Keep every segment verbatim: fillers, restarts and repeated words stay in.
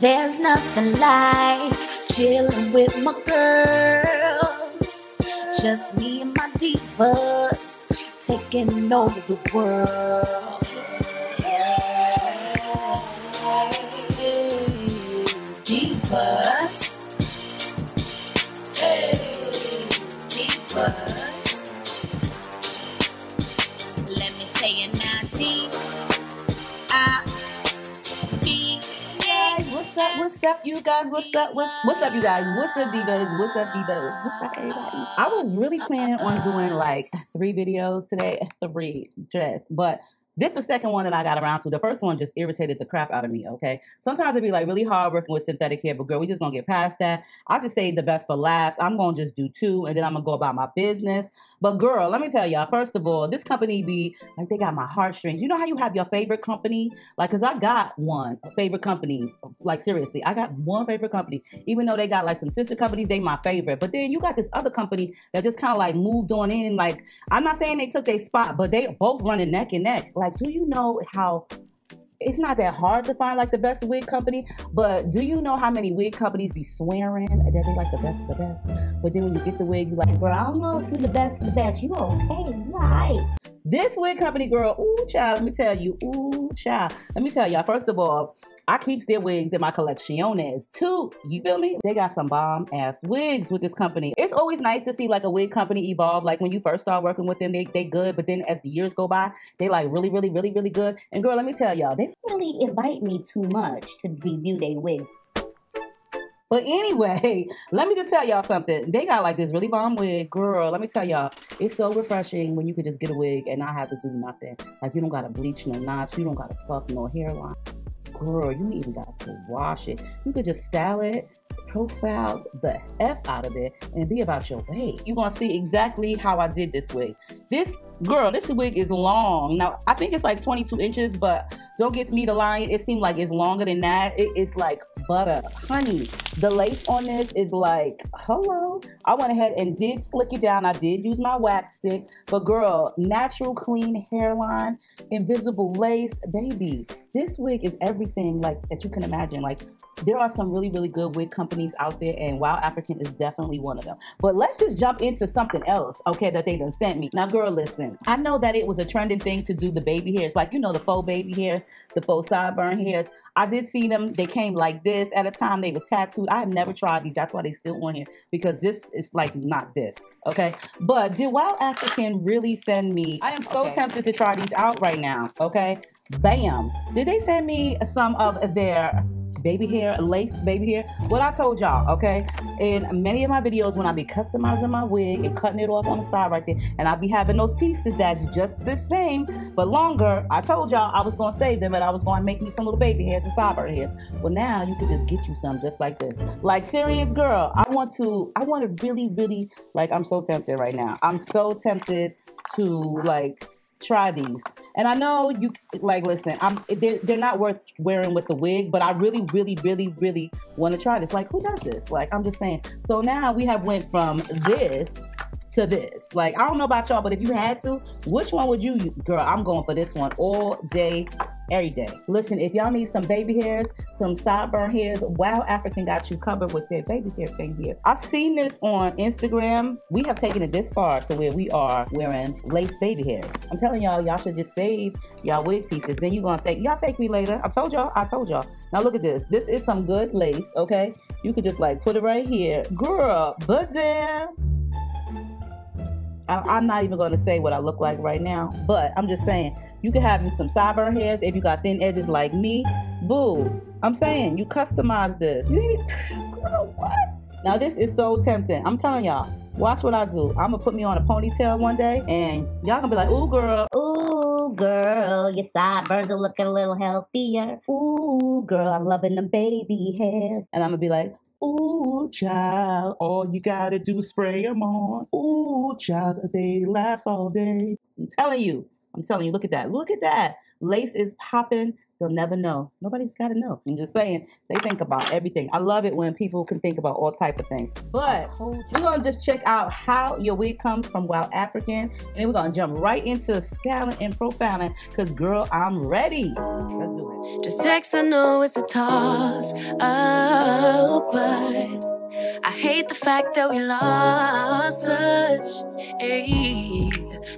There's nothing like chilling with my girls. Just me and my divas taking over the world. Yeah. Divas. Hey, divas. Let me tell you now, divas. What's up, what's up, you guys? What's up, what's, what's up, you guys? What's up, divas? What's up, divas? What's up, everybody? I was really planning on doing like three videos today, three dress, but this is the second one that I got around to. The first one just irritated the crap out of me, okay? Sometimes it'd be like really hard working with synthetic hair, but girl, we just gonna get past that. I just saved the best for last. I'm gonna just do two, and then I'm gonna go about my business. But girl, let me tell y'all, first of all, this company be, like, they got my heartstrings. You know how you have your favorite company? Like, cause I got one favorite company. Like, seriously, I got one favorite company. Even though they got like some sister companies, they my favorite. But then you got this other company that just kind of like moved on in. Like, I'm not saying they took their spot, but they both running neck and neck. Like, do you know how, it's not that hard to find like the best wig company, but do you know how many wig companies be swearing that they like the best of the best? But then when you get the wig, you like, bro, I don't know if you're the best of the best. You okay, you all right. This wig company, girl, ooh, child, let me tell you, ooh, child. Let me tell y'all, first of all, I keeps their wigs in my collecciones too. You feel me? They got some bomb ass wigs with this company. It's always nice to see like a wig company evolve. Like when you first start working with them, they they good. But then as the years go by, they like really, really, really, really good. And girl, let me tell y'all, they really invite me too much to review their wigs. But anyway, let me just tell y'all something. They got like this really bomb wig. Girl, let me tell y'all, it's so refreshing when you could just get a wig and not have to do nothing. Like you don't gotta bleach no knots, you don't gotta pluck no hairline. Girl, you even got to wash it. You could just style it, profile the F out of it, and be about your way. You're gonna see exactly how I did this wig. This, girl, this wig is long. Now, I think it's like twenty-two inches, but don't get me to lying. It seemed like it's longer than that. It is like butter, honey. The lace on this is like, hello. I went ahead and did slick it down. I did use my wax stick, but girl, natural clean hairline, invisible lace, baby. This wig is everything like that you can imagine. Like there are some really, really good wig companies out there, and WowAfrican is definitely one of them. But let's just jump into something else, okay, that they done sent me. Now, girl, listen, I know that it was a trending thing to do the baby hairs, like, you know, the faux baby hairs, the faux sideburn hairs. I did see them. They came like this at a time. They was tattooed. I have never tried these. That's why they still on here, because this is like not this, okay? But did WowAfrican really send me? I am so okay. tempted to try these out right now, okay? Bam. Did they send me some of their baby hair, lace baby hair? What I told y'all, okay? In many of my videos, when I be customizing my wig and cutting it off on the side right there, and I be having those pieces that's just the same, but longer, I told y'all I was gonna save them and I was gonna make me some little baby hairs and sideburn hairs. Well, now you could just get you some just like this. Like, serious, girl, I want to, I want to really, really, like, I'm so tempted right now. I'm so tempted to, like, try these. And I know you, like, listen, I'm, they're, they're not worth wearing with the wig, but I really, really, really, really want to try this. Like, who does this? Like, I'm just saying. So now we have went from this to this. Like, I don't know about y'all, but if you had to, which one would you use? Girl, I'm going for this one all day, every day. Listen, if y'all need some baby hairs, some sideburn hairs, WowAfrican got you covered with their baby hair thing here. I've seen this on Instagram. We have taken it this far to where we are wearing lace baby hairs. I'm telling y'all, y'all should just save y'all wig pieces. Then you're gonna think, y'all take me later. I told y'all, I told y'all. Now look at this. This is some good lace, okay? You could just like put it right here. Girl, but damn. I'm not even going to say what I look like right now, but I'm just saying, you can have you some sideburn hairs if you got thin edges like me. Boo. I'm saying, you customize this. You ain't even, girl, what? Now this is so tempting. I'm telling y'all, watch what I do. I'm going to put me on a ponytail one day, and y'all going to be like, ooh, girl. Ooh, girl, your sideburns are looking a little healthier. Ooh, girl, I'm loving them baby hairs. And I'm going to be like, ooh, child, all you gotta do is spray them on. Ooh, child, they last all day. I'm telling you, I'm telling you, look at that, look at that. Lace is popping. They'll never know. Nobody's got to know. I'm just saying, they think about everything. I love it when people can think about all type of things. But we're going to just check out how your wig comes from WowAfrican, and then we're going to jump right into scaling and profiling because, girl, I'm ready. Let's do it. Just text, I know it's a toss up, but I hate the fact that we lost such a...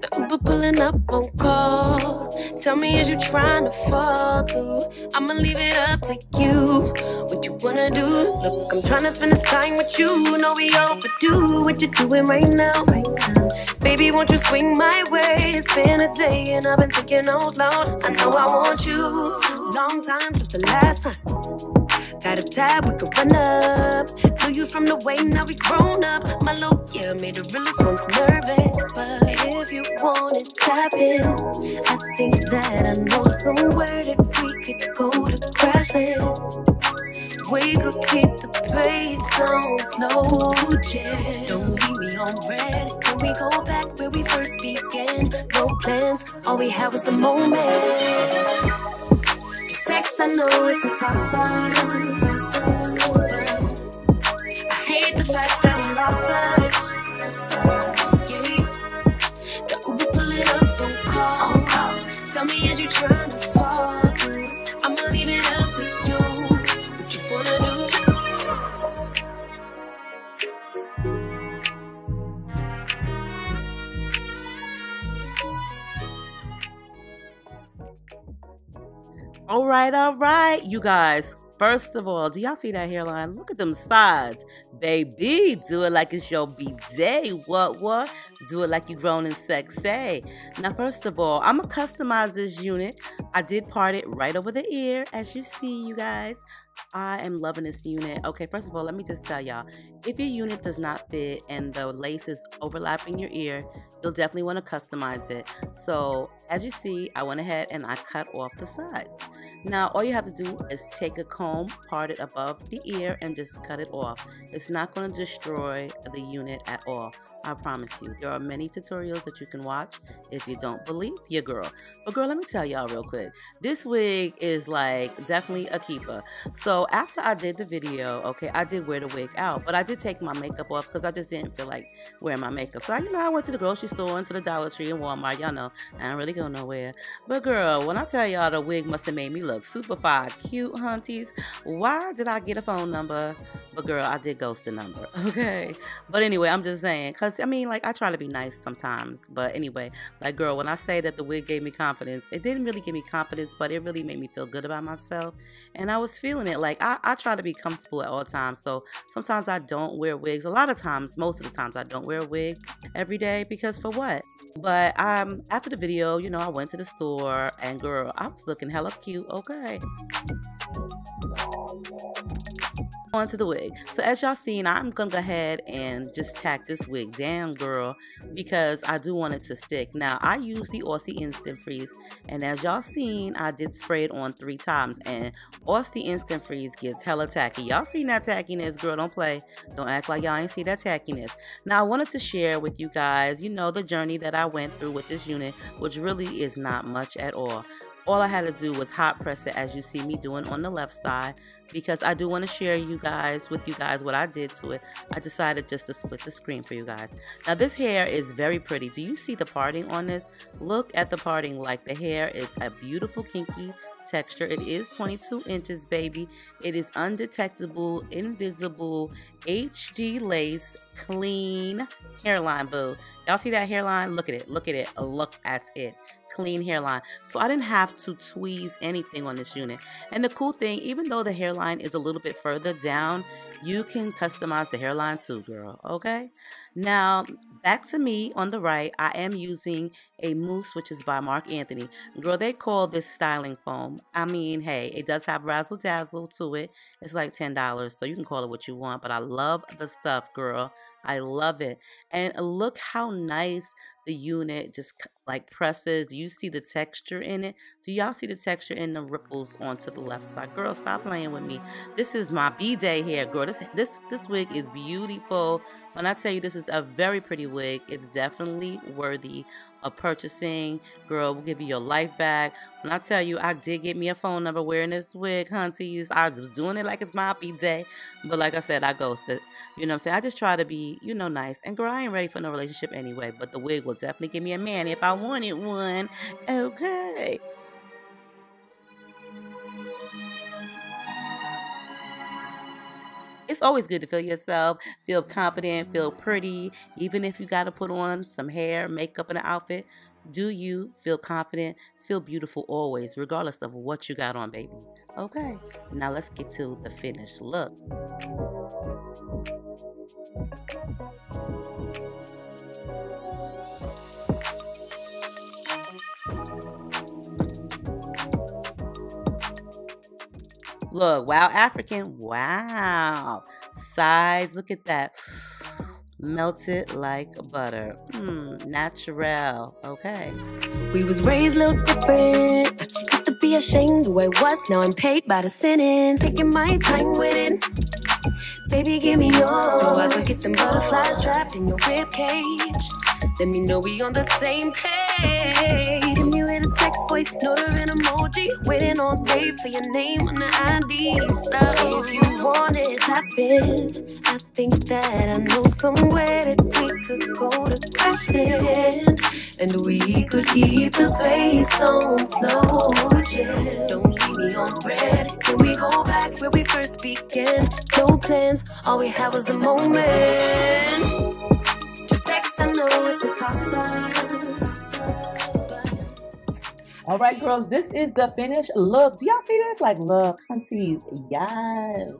The Uber pulling up on call. Tell me, is you trying to fall through? I'ma leave it up to you. What you wanna do? Look, I'm trying to spend this time with you. Know we overdue. What you doing right now, right now? Baby, won't you swing my way? It's been a day and I've been thinking out loud. I know I want you. Long time since the last time. Got a tab, we could run up. Know you from the way, now we grown up. My low, yeah, made the realest ones nervous. But if you want it, clap it. I think that I know somewhere that we could go to crash it. We could keep the pace on slow, yeah. Don't leave me on red. Can we go back where we first began? No plans, all we had was the moment. Text, I know it's a toss-up. I hate the fact that we lost touch. Yeah. The Uber pulling up on call. Tell me, is you trying to fall through? I'ma leave it up to you. What you wanna do? All right, all right, you guys. First of all, do y'all see that hairline? Look at them sides. Baby, do it like it's your b-day. What, what? Do it like you grown and sexy. Now, first of all, I'm going to customize this unit. I did part it right over the ear, as you see, you guys. I am loving this unit. Okay, first of all, let me just tell y'all, if your unit does not fit and the lace is overlapping your ear, you'll definitely want to customize it. So as you see, I went ahead and I cut off the sides. Now all you have to do is take a comb, part it above the ear, and just cut it off. It's not going to destroy the unit at all, I promise you. There are many tutorials that you can watch if you don't believe your girl. But girl, let me tell y'all real quick, this wig is like definitely a keeper. So after I did the video, okay, I did wear the wig out, but I did take my makeup off because I just didn't feel like wearing my makeup. So, you know, I went to the grocery store and to the Dollar Tree and Walmart. Y'all know, I don't really go nowhere. But, girl, when I tell y'all the wig must have made me look super fine, cute, hunties, why did I get a phone number? But, girl, I did ghost the number, okay? But anyway, I'm just saying, because, I mean, like, I try to be nice sometimes. But anyway, like, girl, when I say that the wig gave me confidence, it didn't really give me confidence, but it really made me feel good about myself. And I was feeling it. Like I, I try to be comfortable at all times, so sometimes I don't wear wigs. A lot of times, most of the times, I don't wear a wig every day because for what? But um, after the video, you know, I went to the store and girl, I was looking hella cute. Okay. Onto the wig. So as y'all seen, I'm gonna go ahead and just tack this wig down, girl, because I do want it to stick. Now I use the Aussie Instant Freeze, and as y'all seen, I did spray it on three times, and Aussie Instant Freeze gets hella tacky. Y'all seen that tackiness, girl? Don't play. Don't act like y'all ain't see that tackiness. Now I wanted to share with you guys, you know, the journey that I went through with this unit, which really is not much at all. All I had to do was hot press it, as you see me doing on the left side, because I do want to share you guys with you guys what I did to it. I decided just to split the screen for you guys. Now this hair is very pretty. Do you see the parting on this? Look at the parting. Like the hair is a beautiful kinky texture. It is twenty-two inches, baby. It is undetectable, invisible, H D lace, clean hairline, boo. Y'all see that hairline? Look at it. Look at it. Look at it. Clean hairline. So I didn't have to tweeze anything on this unit. And the cool thing, even though the hairline is a little bit further down, you can customize the hairline too, girl. Okay? Now, back to me on the right, I am using a mousse, which is by Marc Anthony. Girl, they call this styling foam. I mean, hey, it does have razzle dazzle to it. It's like ten dollars, so you can call it what you want, but I love the stuff, girl. I love it. And look how nice the unit just like presses. Do you see the texture in it? Do y'all see the texture in the ripples onto the left side? Girl, stop playing with me. This is my b-day hair, girl. This, this, this wig is beautiful. When I tell you, this is a very pretty wig. wig. It's definitely worthy of purchasing. Girl, we'll give you your life back. When I tell you, I did get me a phone number wearing this wig, hunties. I was doing it like it's my B-day. But like I said, I ghosted. You know what I'm saying? I just try to be, you know, nice. And girl, I ain't ready for no relationship anyway. But the wig will definitely give me a man if I wanted one. Okay. It's always good to feel yourself, feel confident, feel pretty. Even if you got to put on some hair, makeup, and an outfit, do you feel confident, feel beautiful always, regardless of what you got on, baby. Okay, now let's get to the finished look. Look, Wow African, wow. Sides, look at that. Melted like butter. Mmm, natural, okay. We was raised a little different. Used to be ashamed who I was, now I'm paid by the sinning. Taking my time with it. Baby, give me yours. So I could get them butterflies trapped in your ribcage. Let me know we on the same page. Text, voice, note, and emoji. Waiting all day for your name on the I D. So if you want it, tap in. I think that I know somewhere that we could go to crash in, and we could keep the pace on slow. Yeah. Don't leave me on red. Can we go back where we first began? No plans, all we had was the moment. Just text, I know it's a toss-up. All right, girls, this is the finished look. Do y'all see this? Like, look, hunties, yes,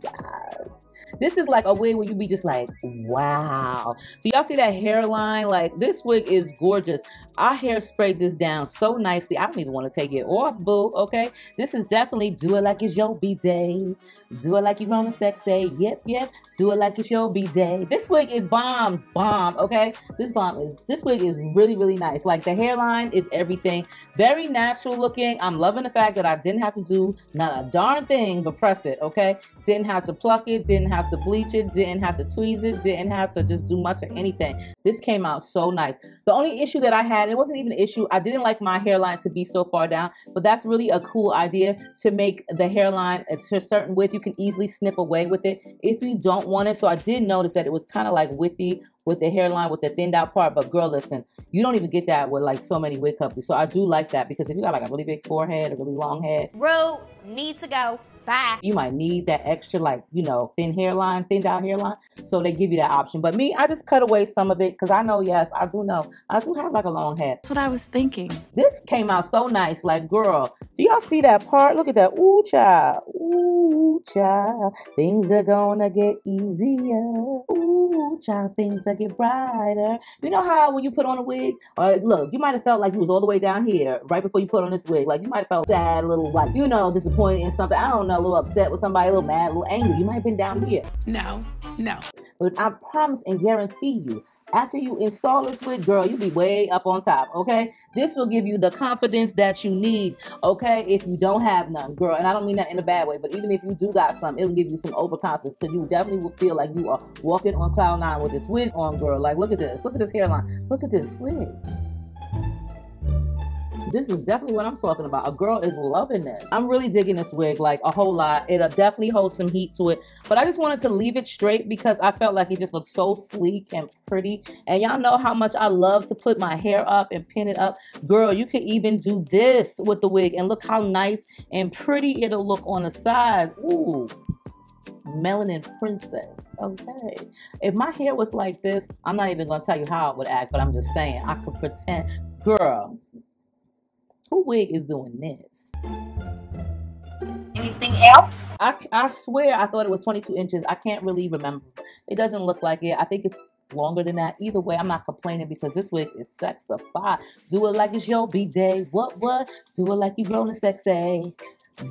yes. This is like a wig where you be just like, wow. Do y'all see that hairline? Like, this wig is gorgeous. I hairsprayed this down so nicely. I don't even want to take it off, boo, okay? This is definitely do it like it's your B-day. Do it like you're grown and sexy. Yep, yep. Do it like it's your B-day. This wig is bomb, bomb, okay? This bomb is, this wig is really, really nice. Like, the hairline is everything. Very natural looking. I'm loving the fact that I didn't have to do not a darn thing but press it, okay? Didn't have to pluck it. Didn't have to bleach it, didn't have to tweeze it, didn't have to just do much or anything. This came out so nice. The only issue that I had, it wasn't even an issue, I didn't like my hairline to be so far down, but that's really a cool idea to make the hairline a certain width. You can easily snip away with it if you don't want it. So I did notice that it was kind of like withy with the hairline, with the thinned out part. But girl, listen, you don't even get that with like so many wig companies. So I do like that, because if you got like a really big forehead, a really long head, bro, need to go. Bye. You might need that extra, like, you know, thin hairline, thinned out hairline. So they give you that option. But me, I just cut away some of it, because I know, yes, I do know, I do have like a long head. That's what I was thinking. This came out so nice. Like, girl, do y'all see that part? Look at that. Ooh, child. Ooh, child. Things are gonna get easier. Ooh, child. Things are get brighter. You know how when you put on a wig, or look, you might have felt like you was all the way down here right before you put on this wig. Like, you might have felt sad, a little, like, you know, disappointed in something. I don't know. A little upset with somebody, a little mad, a little angry. You might have been down here. No, no. But I promise and guarantee you, after you install this wig, girl, you'll be way up on top, okay? This will give you the confidence that you need, okay? If you don't have none, girl, and I don't mean that in a bad way, but even if you do got some, it'll give you some overconfidence, because you definitely will feel like you are walking on cloud nine with this wig on, girl. Like, look at this. Look at this hairline. Look at this wig. This is definitely what I'm talking about. A girl is loving this. I'm really digging this wig, like, a whole lot. It definitely holds some heat to it. But I just wanted to leave it straight, because I felt like it just looked so sleek and pretty. And y'all know how much I love to put my hair up and pin it up. Girl, you could even do this with the wig. And look how nice and pretty it'll look on the sides. Ooh. Melanin princess, okay. If my hair was like this, I'm not even going to tell you how it would act. But I'm just saying, I could pretend. Girl. Who wig is doing this? Anything else? I, I swear I thought it was twenty-two inches. I can't really remember. It doesn't look like it. I think it's longer than that. Either way, I'm not complaining, because this wig is sexified. Do it like it's your B-day. What, what? Do it like you grown and sexy.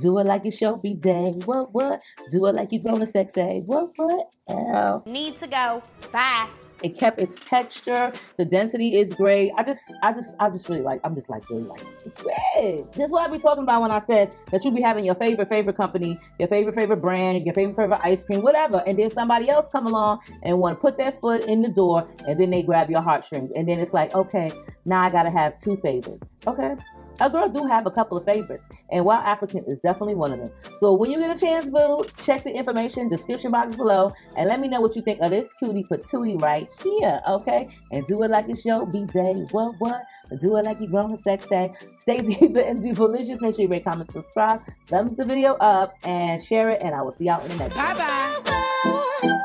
Do it like it's your day. What, what? Do it like you're doing a sex day. What, what? Ow. Need to go. Bye. It kept its texture. The density is great. I just, I just, I just really like, I'm just like, really like, it's red. This is what I be talking about when I said that you be having your favorite, favorite company, your favorite, favorite brand, your favorite, favorite ice cream, whatever. And then somebody else come along and want to put their foot in the door and then they grab your heartstrings. And then it's like, okay, now I got to have two favorites. Okay. A girl do have a couple of favorites, and Wild African is definitely one of them. So when you get a chance, boo, check the information description box below, and let me know what you think of this cutie patootie right here, okay? And do it like it's your B-Day. What, what? Do it like you grown to sex day. Stay deep and delicious. Make sure you rate, comment, subscribe, thumbs the video up, and share it, and I will see y'all in the next one. Bye-bye.